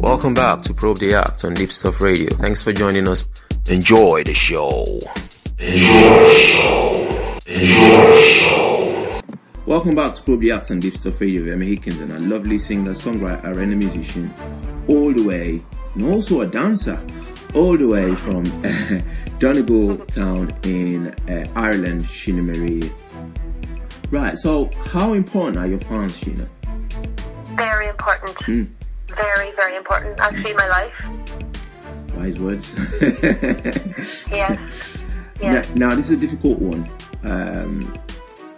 Welcome back to Probe the Act on Deep Stuff Radio. Thanks for joining us. Enjoy the show. Welcome back to Probe the Act on Deep Stuff Radio with Emmy Hikins, and a lovely singer, songwriter, and a musician, all the way, and also a dancer, all the way from Donegal Town in Ireland, Sheena Marie. Right, so how important are your fans, Sheena? Very important. Very, very important. Actually, my life. Wise words. Yes. Now, this is a difficult one. I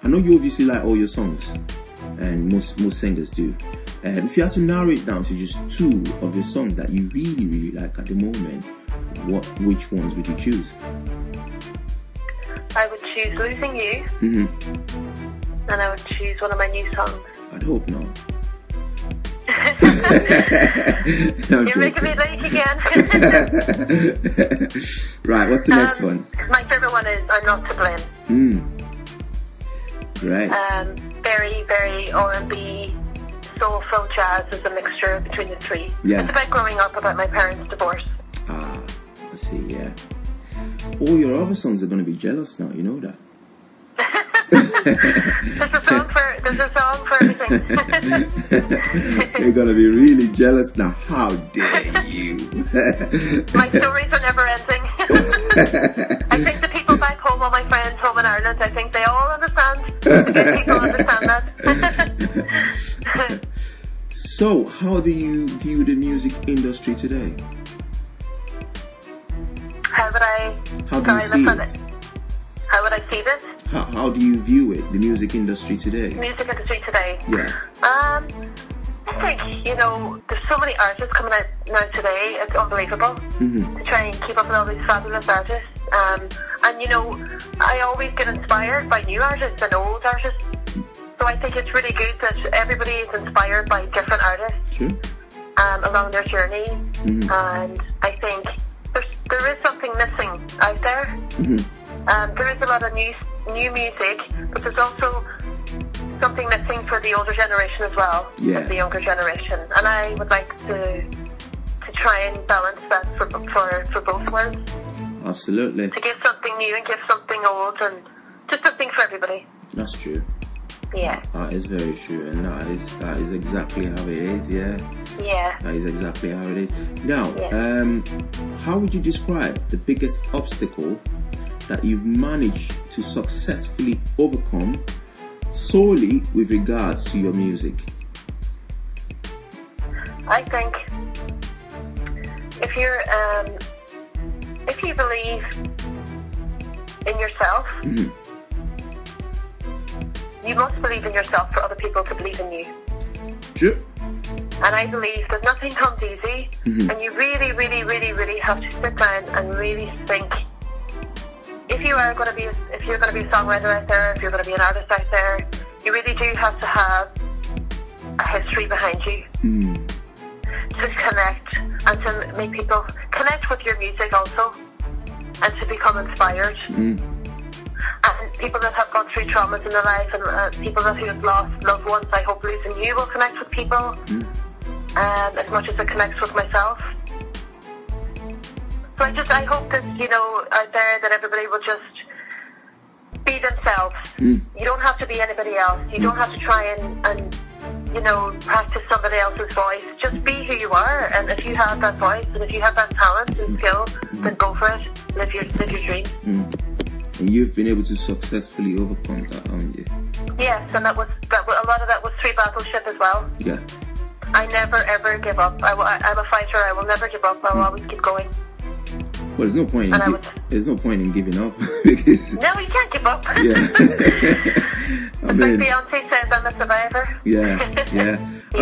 know you obviously like all your songs, and most singers do. If you had to narrow it down to just two of your songs that you really, really like at the moment, which ones would you choose? I would choose Losing You, and I would choose one of my new songs. I'd hope not. You're making me late again. Right, what's the next one? My favourite one is I'm Not to Blame. Great. Very, very R&B, soulful, jazz is a mixture between the three. Yeah. It's about growing up, about my parents' divorce. Ah, I see, yeah. All your other songs are going to be jealous now, you know that. There's a song for everything. They're gonna be really jealous now. How dare you? My stories are never ending. I think the people back home, all my friends home in Ireland, I think they all understand. The good people understand that. So, how do you view the music industry today? How would I see this? How do you view it, the music industry today? Yeah. I think, you know, there's so many artists coming out now today, it's unbelievable to try and keep up with all these fabulous artists. And, you know, I always get inspired by new artists and old artists. So I think it's really good that everybody is inspired by different artists along their journey. And I think there is something missing out there. There is a lot of new music, but there's also something missing for the older generation as well, as the younger generation. And I would like to try and balance that for both worlds. Absolutely. To give something new and give something old, and just something for everybody. That's true. Yeah. That is very true, and that is exactly how it is. Yeah. Yeah. That is exactly how it is. Now, how would you describe the biggest obstacle that you've managed to successfully overcome solely with regards to your music? I think if you believe in yourself, you must believe in yourself for other people to believe in you. Sure. And I believe that nothing comes easy, and you really, really, really, really have to sit down and really think. If you're going to be a songwriter out there, if you're going to be an artist out there, you really do have to have a history behind you to connect and to make people connect with your music also, and to become inspired. And people that have gone through traumas in their life, and people who have lost loved ones, I hope Losing You will connect with people as much as it connects with myself. So I hope that, you know, out there, that everybody will just be themselves. You don't have to be anybody else. You don't have to try and you know, practice somebody else's voice. Just be who you are, and if you have that voice, and if you have that talent and skill, then go for it. Live your dream. And you've been able to successfully overcome that, haven't you? Yes, and that was a lot of that was through battleship as well. Yeah. I never ever give up. I'm a fighter. I will never give up. I will always keep going. Well, there's no point in giving up. Because no, you can't give up. Yeah. I mean, like Beyonce says, I'm a survivor. Yeah. I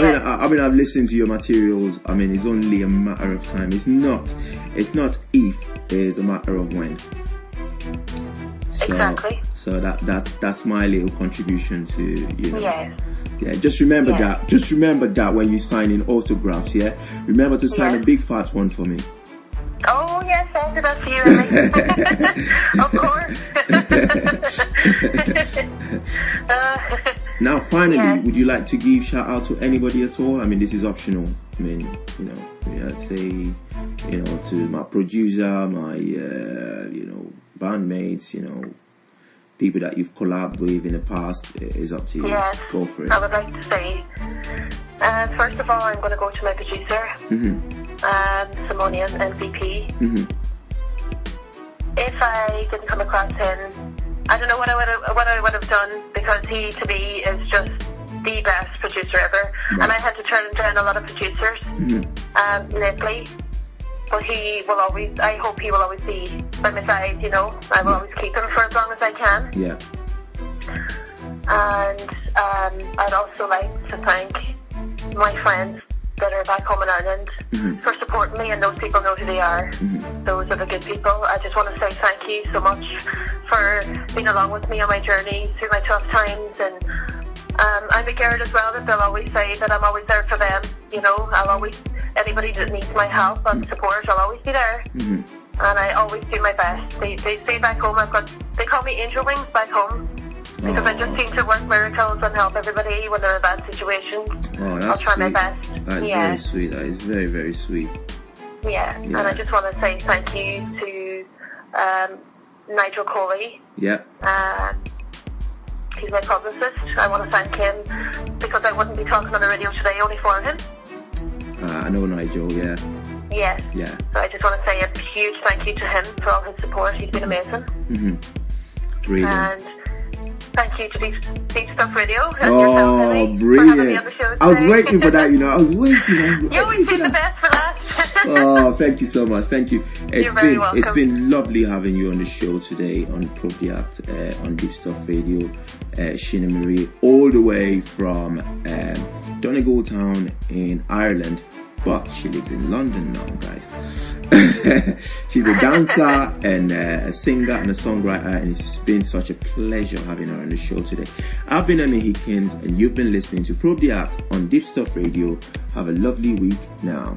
mean, I've listened to your materials. I mean, it's only a matter of time. It's not if, it's a matter of when. So, exactly. So that's my little contribution to, you know. Yes. Yeah, just remember that. Just remember that when you sign in autographs, remember to sign a big fat one for me. Oh yes, I thought about you, Emmy. Of course. Now, finally, yes. Would you like to give shout out to anybody at all? I mean, this is optional. I mean, you know, I say, you know, to my producer, my, you know, bandmates, you know, people that you've collabed with in the past, is up to you. Yes. Go for it. I would like to say, first of all, I'm going to go to my producer, Simonian, MVP. If I didn't come across him, I don't know what I would have done, because he, to me, is just the best producer ever. Right. And I had to turn down a lot of producers lately, but he will always. I hope he will always be by my side. You know, I will always keep him for as long as I can. Yeah. And I'd also like to thank my friends that are back home in Ireland for supporting me, and those people know who they are. Those are the good people. I just want to say thank you so much for being along with me on my journey through my tough times, and I'm a girl as well that they'll always say that I'm always there for them. You know, I'll always, anybody that needs my help and support, I'll always be there, and I always do my best. They stay back home. They call me angel wings back home, because I just seem to work miracles and help everybody when they're in bad situations. Oh, I'll try my best. That is very sweet. That is very, very sweet. Yeah, and I just want to say thank you to Nigel Coley. Yeah. He's my publicist. I want to thank him, because I wouldn't be talking on the radio today only for him. I know Nigel, yeah. Yes. Yeah. So I just want to say a huge thank you to him for all his support. He's been amazing. Brilliant. And thank you to Deep Stuff Radio. Oh, brilliant. I was waiting for that, you know. I was waiting. You always do the best for that. Oh, thank you so much. Thank you. You're very welcome. It's been lovely having you on the show today on Probe the Act, on Deep Stuff Radio. Sheena Marie, all the way from Donegal Town in Ireland. But she lives in London now, guys. She's a dancer and a singer and a songwriter, and it's been such a pleasure having her on the show today. I've been Emmy Hikins, and you've been listening to Probe the Act on Deep Stuff Radio. Have a lovely week now.